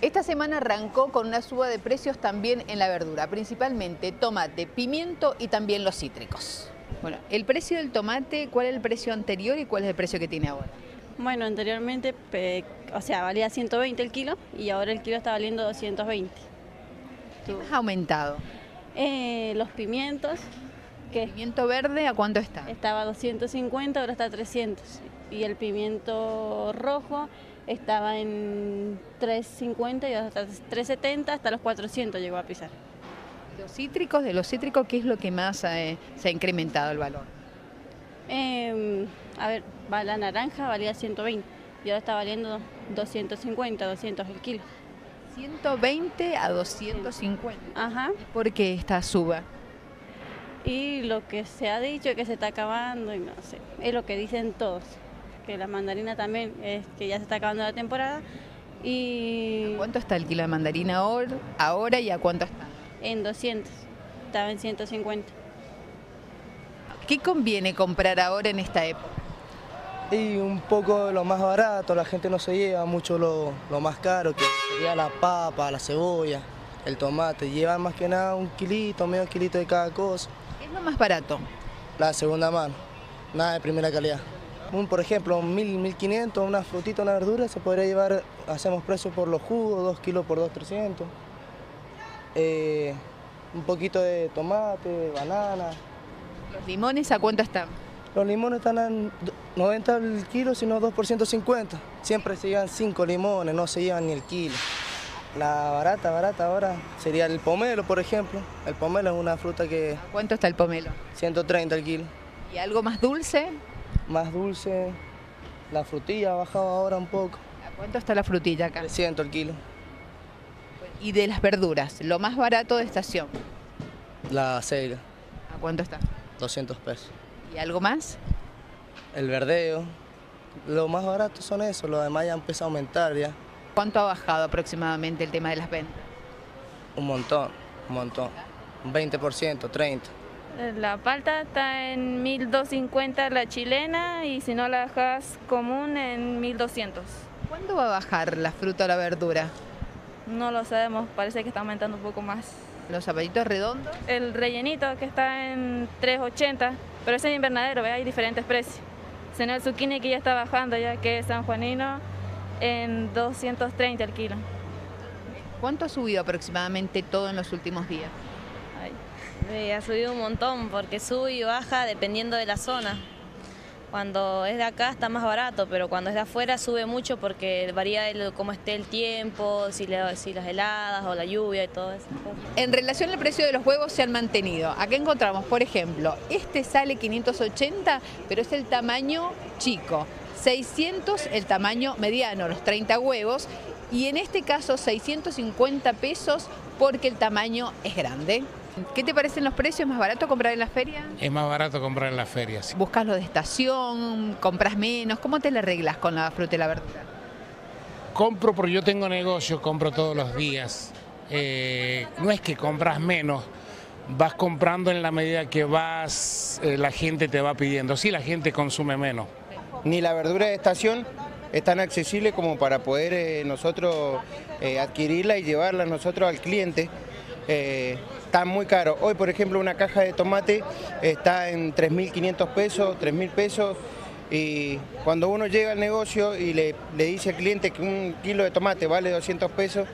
Esta semana arrancó con una suba de precios también en la verdura, principalmente tomate, pimiento y también los cítricos. Bueno, el precio del tomate, ¿cuál es el precio anterior y cuál es el precio que tiene ahora? Bueno, anteriormente, valía 120 el kilo y ahora el kilo está valiendo 220. ¿Qué más ha aumentado? Los pimientos. ¿Qué? ¿El pimiento verde a cuánto está? Estaba a 250, ahora está a 300. Y el pimiento rojo estaba en 350 y hasta 370, hasta los 400 llegó a pisar. De los cítricos, ¿qué es lo que más se ha incrementado el valor? La naranja valía 120 y ahora está valiendo 250, 200 el kilo. 120 a 250. Ajá. ¿Por qué esta suba? Y lo que se ha dicho es que se está acabando y no sé, es lo que dicen todos. Que la mandarina también, es que ya se está acabando la temporada. Y ¿a cuánto está el kilo de mandarina ahora y a cuánto está? En 200, estaba en 150. ¿Qué conviene comprar ahora en esta época? Y un poco lo más barato, la gente no se lleva mucho lo más caro, que sería la papa, la cebolla, el tomate. Llevan más que nada un kilito, medio kilito de cada cosa. ¿Qué es lo más barato? La segunda mano, nada de primera calidad. Por ejemplo, 1.000, 1.500, una frutita, una verdura, se podría llevar, hacemos precio por los jugos, 2 kilos por 2.300. Un poquito de tomate, de banana. ¿Los limones a cuánto están? Los limones están a 90 el kilo, sino 2 por 150. Siempre se llevan 5 limones, no se llevan ni el kilo. La barata ahora sería el pomelo, por ejemplo. El pomelo es una fruta que... ¿A cuánto está el pomelo? 130 el kilo. ¿Y algo más dulce? Más dulce, la frutilla ha bajado ahora un poco. ¿A cuánto está la frutilla acá? 300 el kilo. ¿Y de las verduras, lo más barato de estación? La selga. ¿A cuánto está? 200 pesos. ¿Y algo más? El verdeo. Lo más barato son eso, lo demás ya empieza a aumentar ya. ¿Cuánto ha bajado aproximadamente el tema de las ventas? Un montón. Un 20%, 30%. La palta está en 1.250 la chilena y si no la bajas común en 1.200. ¿Cuándo va a bajar la fruta o la verdura? No lo sabemos, parece que está aumentando un poco más. ¿Los zapallitos redondos? El rellenito que está en 3.80, pero ese es invernadero, ¿ve? Hay diferentes precios. Sino el zucchini que ya está bajando, ya que es sanjuanino, en 230 el kilo. ¿Cuánto ha subido aproximadamente todo en los últimos días? Ha subido un montón porque sube y baja dependiendo de la zona. Cuando es de acá está más barato, pero cuando es de afuera sube mucho porque varía cómo esté el tiempo, si las heladas o la lluvia y todo eso. En relación al precio de los huevos se han mantenido. Acá encontramos, por ejemplo, este sale 580, pero es el tamaño chico. 600 el tamaño mediano, los 30 huevos. Y en este caso 650 pesos porque el tamaño es grande. ¿Qué te parecen los precios? ¿Es más barato comprar en las ferias? Es más barato comprar en las ferias. Sí. ¿Buscas lo de estación? ¿Compras menos? ¿Cómo te la arreglas con la fruta y la verdura? Compro porque yo tengo negocio, compro todos los días. No es que compras menos, vas comprando en la medida que vas, la gente te va pidiendo. Sí, la gente consume menos. Ni la verdura de estación es tan accesible como para poder nosotros adquirirla y llevarla nosotros al cliente. Está muy caro. Hoy, por ejemplo, una caja de tomate está en 3.500 pesos, 3.000 pesos. Y cuando uno llega al negocio y le dice al cliente que un kilo de tomate vale 200 pesos,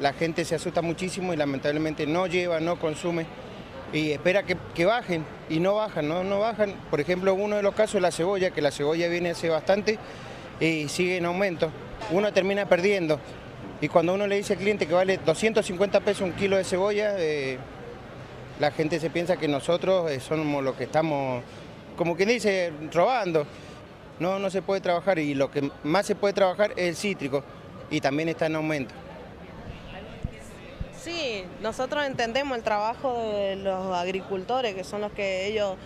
la gente se asusta muchísimo y lamentablemente no lleva, no consume y espera que bajen. Y no bajan. Por ejemplo, uno de los casos es la cebolla, que la cebolla viene hace bastante y sigue en aumento. Uno termina perdiendo. Y cuando uno le dice al cliente que vale 250 pesos un kilo de cebolla, la gente se piensa que nosotros somos los que estamos, como quien dice, robando. No se puede trabajar y lo que más se puede trabajar es el cítrico y también está en aumento. Sí, nosotros entendemos el trabajo de los agricultores, que son los que ellos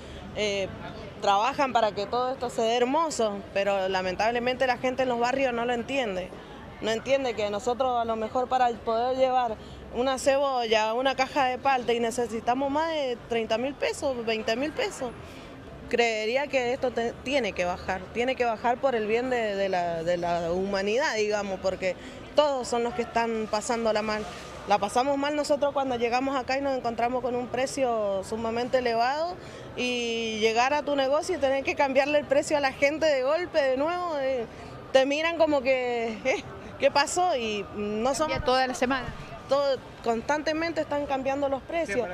trabajan para que todo esto se dé hermoso, pero lamentablemente la gente en los barrios no lo entiende. No entiende que nosotros a lo mejor para poder llevar una cebolla, una caja de palta y necesitamos más de 30.000 pesos, 20.000 pesos. Creería que esto tiene que bajar por el bien de la humanidad, digamos, porque todos son los que están pasándola mal. La pasamos mal nosotros cuando llegamos acá y nos encontramos con un precio sumamente elevado y llegar a tu negocio y tener que cambiarle el precio a la gente de golpe de nuevo, te miran como que, ¿qué pasó? Y no somos... Toda la semana. Constantemente están cambiando los precios.